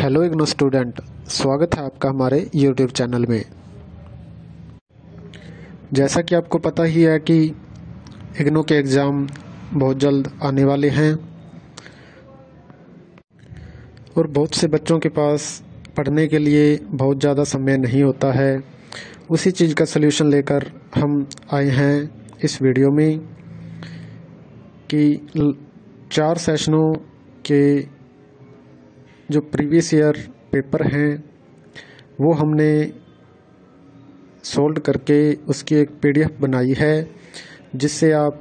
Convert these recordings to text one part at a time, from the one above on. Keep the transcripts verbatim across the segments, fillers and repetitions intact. Hello IGNOU student, स्वागत है आपका हमारे यूट्यूब चैनल में। जैसा कि आपको पता ही है कि इग्नू के एग्ज़ाम बहुत जल्द आने वाले हैं और बहुत से बच्चों के पास पढ़ने के लिए बहुत ज़्यादा समय नहीं होता है। उसी चीज़ का सलूशन लेकर हम आए हैं इस वीडियो में कि चार सेशनों के जो प्रीवियस ईयर पेपर हैं वो हमने सोल्ड करके उसकी एक पीडीएफ बनाई है, जिससे आप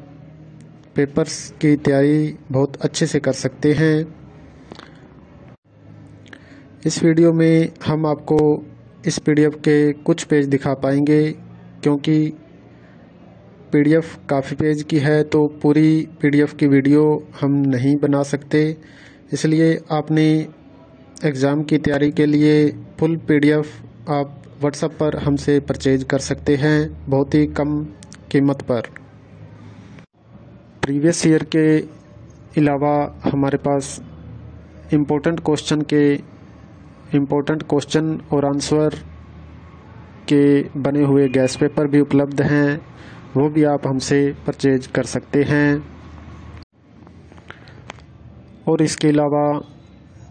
पेपर्स की तैयारी बहुत अच्छे से कर सकते हैं। इस वीडियो में हम आपको इस पीडीएफ के कुछ पेज दिखा पाएंगे, क्योंकि पीडीएफ काफ़ी पेज की है तो पूरी पीडीएफ की वीडियो हम नहीं बना सकते। इसलिए आपने एग्ज़ाम की तैयारी के लिए फुल पीडीएफ आप व्हाट्सएप पर हमसे परचेज कर सकते हैं बहुत ही कम कीमत पर। प्रीवियस ईयर के अलावा हमारे पास इम्पोर्टेंट क्वेश्चन के इम्पोर्टेंट क्वेश्चन और आंसर के बने हुए गैस पेपर भी उपलब्ध हैं, वो भी आप हमसे परचेज कर सकते हैं। और इसके अलावा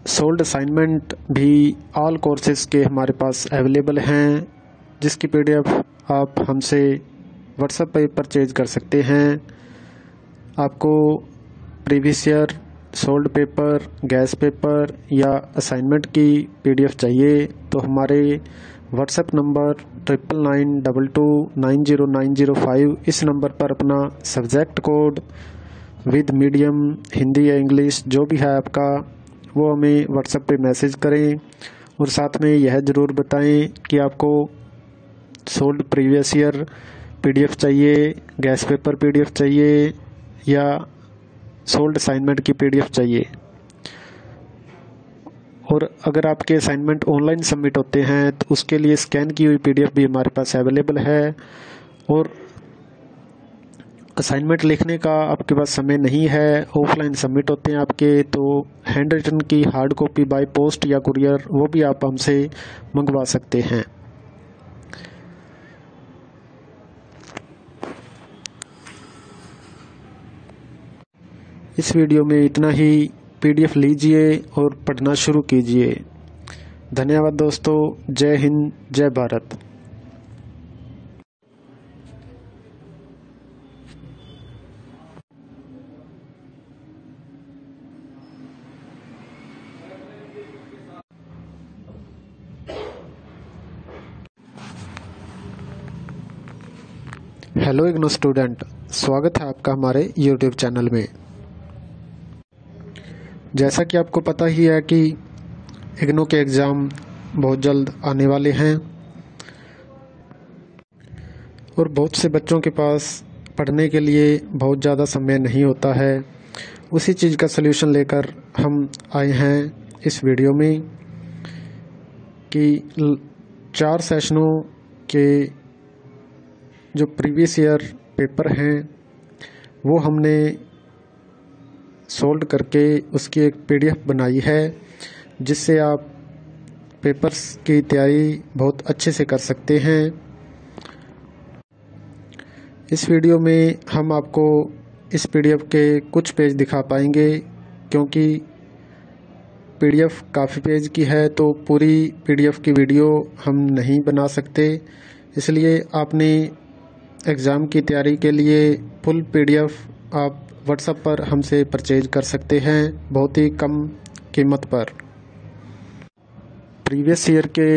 सोल्ड असाइनमेंट भी ऑल कोर्सेज़ के हमारे पास अवेलेबल हैं, जिसकी पीडीएफ आप हमसे व्हाट्सएप पर परचेज कर सकते हैं। आपको previous year solved paper, guess paper या असाइनमेंट की पीडीएफ चाहिए तो हमारे WhatsApp number triple nine double two nine zero nine zero five इस नंबर पर अपना subject code with medium Hindi या इंग्लिश जो भी है आपका, वो हमें व्हाट्सएप पे मैसेज करें और साथ में यह ज़रूर बताएं कि आपको सोल्ड प्रीवियस ईयर पीडीएफ चाहिए, गैस पेपर पीडीएफ चाहिए या सोल्ड असाइनमेंट की पीडीएफ चाहिए। और अगर आपके असाइनमेंट ऑनलाइन सबमिट होते हैं तो उसके लिए स्कैन की हुई पीडीएफ भी हमारे पास अवेलेबल है। और असाइनमेंट लिखने का आपके पास समय नहीं है, ऑफलाइन सबमिट होते हैं आपके, तो हैंड रिटन की हार्ड कॉपी बाय पोस्ट या कुरियर वो भी आप हमसे मंगवा सकते हैं। इस वीडियो में इतना ही। पीडीएफ लीजिए और पढ़ना शुरू कीजिए। धन्यवाद दोस्तों, जय हिंद, जय भारत। हेलो इग्नू स्टूडेंट, स्वागत है आपका हमारे यूट्यूब चैनल में। जैसा कि आपको पता ही है कि इग्नू के एग्ज़ाम बहुत जल्द आने वाले हैं और बहुत से बच्चों के पास पढ़ने के लिए बहुत ज़्यादा समय नहीं होता है। उसी चीज़ का सलूशन लेकर हम आए हैं इस वीडियो में कि चार सेशनों के जो प्रीवियस ईयर पेपर हैं वो हमने सोल्ड करके उसकी एक पीडीएफ बनाई है, जिससे आप पेपर्स की तैयारी बहुत अच्छे से कर सकते हैं। इस वीडियो में हम आपको इस पीडीएफ के कुछ पेज दिखा पाएंगे, क्योंकि पीडीएफ काफ़ी पेज की है तो पूरी पीडीएफ की वीडियो हम नहीं बना सकते। इसलिए आपने एग्ज़ाम की तैयारी के लिए फुल पीडीएफ आप व्हाट्सएप पर हमसे परचेज कर सकते हैं बहुत ही कम कीमत पर। प्रीवियस ईयर के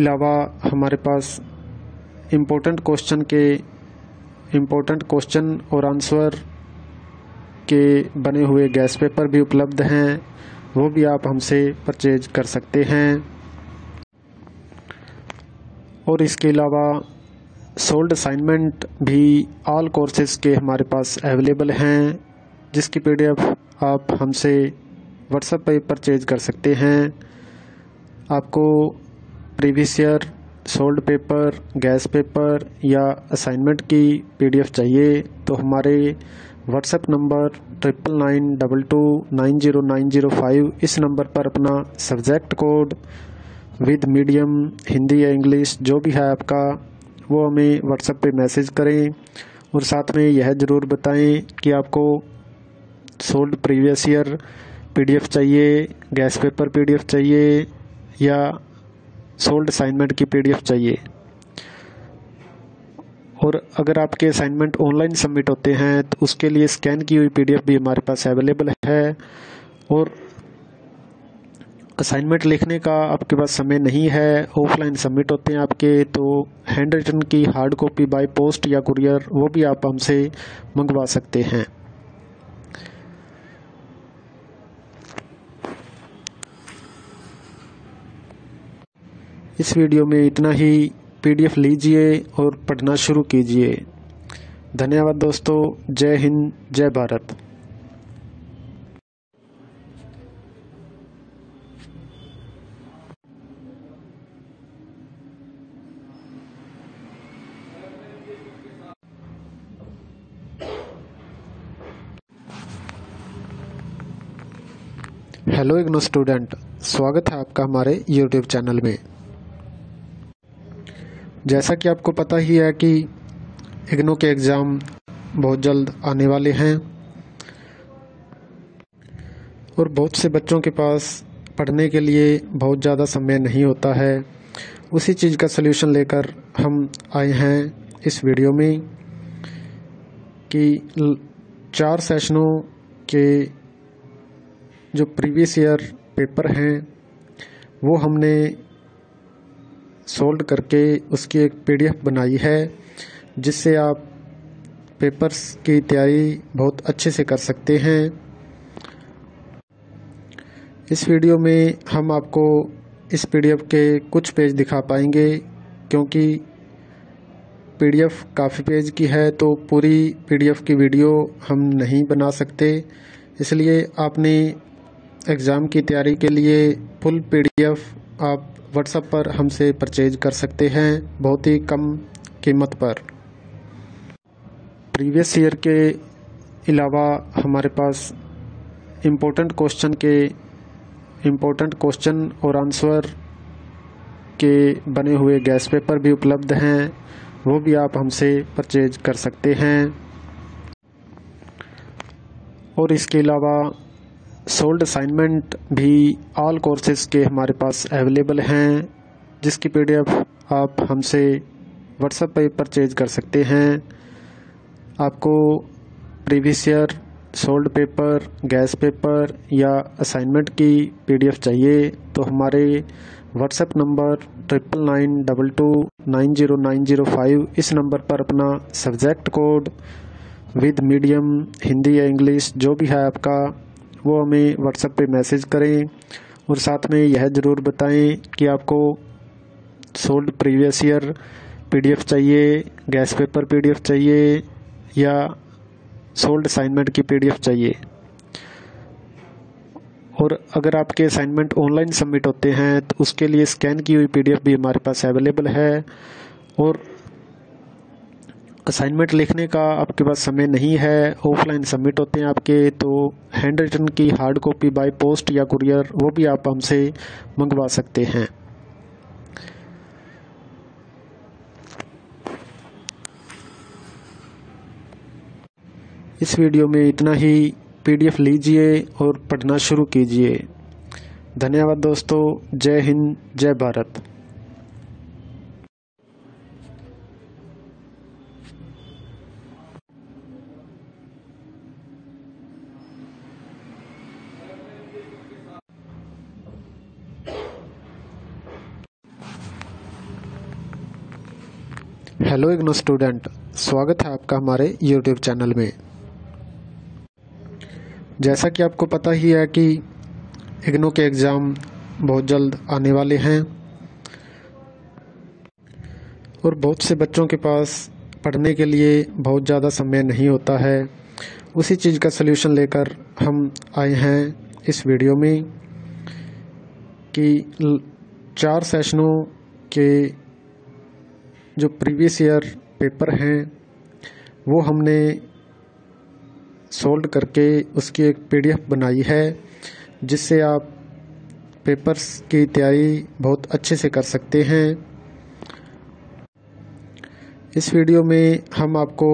अलावा हमारे पास इम्पोर्टेंट क्वेश्चन के इम्पोर्टेंट क्वेश्चन और आंसर के बने हुए गैस पेपर भी उपलब्ध हैं, वो भी आप हमसे परचेज कर सकते हैं। और इसके अलावा सोल्ड असाइनमेंट भी ऑल कोर्सेज़ के हमारे पास अवेलेबल हैं, जिसकी पीडीएफ आप हमसे व्हाट्सएप पर परचेज कर सकते हैं। आपको previous year solved paper, guess paper या असाइनमेंट की पीडीएफ चाहिए तो हमारे WhatsApp number triple nine double two nine zero nine zero five इस नंबर पर अपना subject code with medium Hindi या इंग्लिश जो भी है आपका वो हमें व्हाट्सएप पे मैसेज करें। और साथ में यह ज़रूर बताएं कि आपको सोल्ड प्रीवियस ईयर पीडीएफ चाहिए, गैस पेपर पीडीएफ चाहिए या सोल्ड असाइनमेंट की पीडीएफ चाहिए। और अगर आपके असाइनमेंट ऑनलाइन सबमिट होते हैं तो उसके लिए स्कैन की हुई पीडीएफ भी हमारे पास अवेलेबल है। और असाइनमेंट लिखने का आपके पास समय नहीं है, ऑफलाइन सबमिट होते हैं आपके, तो हैंड रिटन की हार्ड कॉपी बाय पोस्ट या कुरियर वो भी आप हमसे मंगवा सकते हैं। इस वीडियो में इतना ही। पीडीएफ लीजिए और पढ़ना शुरू कीजिए। धन्यवाद दोस्तों। जय हिंद, जय भारत। हेलो इग्नू स्टूडेंट, स्वागत है आपका हमारे यूट्यूब चैनल में। जैसा कि आपको पता ही है कि इग्नू के एग्ज़ाम बहुत जल्द आने वाले हैं और बहुत से बच्चों के पास पढ़ने के लिए बहुत ज़्यादा समय नहीं होता है। उसी चीज़ का सलूशन लेकर हम आए हैं इस वीडियो में कि चार सेशनों के जो प्रीवियस ईयर पेपर हैं वो हमने सोल्ड करके उसकी एक पीडीएफ बनाई है, जिससे आप पेपर्स की तैयारी बहुत अच्छे से कर सकते हैं। इस वीडियो में हम आपको इस पीडीएफ के कुछ पेज दिखा पाएंगे, क्योंकि पीडीएफ काफ़ी पेज की है तो पूरी पीडीएफ की वीडियो हम नहीं बना सकते। इसलिए आपने एग्ज़ाम की तैयारी के लिए फुल पीडीएफ आप व्हाट्सएप पर हमसे परचेज कर सकते हैं बहुत ही कम कीमत पर। प्रीवियस ईयर के अलावा हमारे पास इम्पोर्टेंट क्वेश्चन के इम्पोर्टेंट क्वेश्चन और आंसर के बने हुए गैस पेपर भी उपलब्ध हैं, वो भी आप हमसे परचेज कर सकते हैं। और इसके अलावा सोल्ड असाइनमेंट भी ऑल कोर्सेज़ के हमारे पास अवेलेबल हैं, जिसकी पीडीएफ आप हमसे व्हाट्सएप पर परचेज कर सकते हैं। आपको previous year, solved paper, guess paper या असाइनमेंट की पीडीएफ चाहिए तो हमारे WhatsApp number triple nine double two nine zero nine zero five इस नंबर पर अपना subject code with medium Hindi या इंग्लिश जो भी है आपका वो हमें व्हाट्सएप पे मैसेज करें। और साथ में यह ज़रूर बताएं कि आपको सोल्ड प्रीवियस ईयर पीडीएफ चाहिए, गैस पेपर पीडीएफ चाहिए या सोल्ड असाइनमेंट की पीडीएफ चाहिए। और अगर आपके असाइनमेंट ऑनलाइन सबमिट होते हैं तो उसके लिए स्कैन की हुई पीडीएफ भी हमारे पास अवेलेबल है। और असाइनमेंट लिखने का आपके पास समय नहीं है, ऑफलाइन सबमिट होते हैं आपके, तो हैंड रिटन की हार्ड कॉपी बाय पोस्ट या कुरियर वो भी आप हमसे मंगवा सकते हैं। इस वीडियो में इतना ही। पीडीएफ लीजिए और पढ़ना शुरू कीजिए। धन्यवाद दोस्तों। जय हिंद, जय भारत। हेलो इग्नू स्टूडेंट, स्वागत है आपका हमारे यूट्यूब चैनल में। जैसा कि आपको पता ही है कि इग्नू के एग्ज़ाम बहुत जल्द आने वाले हैं और बहुत से बच्चों के पास पढ़ने के लिए बहुत ज़्यादा समय नहीं होता है। उसी चीज़ का सलूशन लेकर हम आए हैं इस वीडियो में कि चार सेशनों के जो प्रीवियस ईयर पेपर हैं वो हमने सोल्ड करके उसकी एक पीडीएफ बनाई है, जिससे आप पेपर्स की तैयारी बहुत अच्छे से कर सकते हैं। इस वीडियो में हम आपको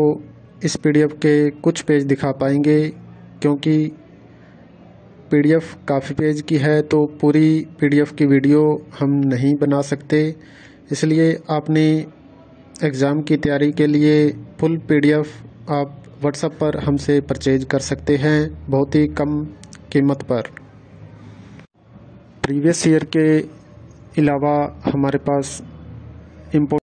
इस पीडीएफ के कुछ पेज दिखा पाएंगे, क्योंकि पीडीएफ काफ़ी पेज की है तो पूरी पीडीएफ की वीडियो हम नहीं बना सकते। इसलिए आपने एग्ज़ाम की तैयारी के लिए फुल पीडीएफ आप व्हाट्सएप पर हमसे परचेज कर सकते हैं बहुत ही कम कीमत पर। प्रीवियस ईयर के अलावा हमारे पास इम्पोर्टेंट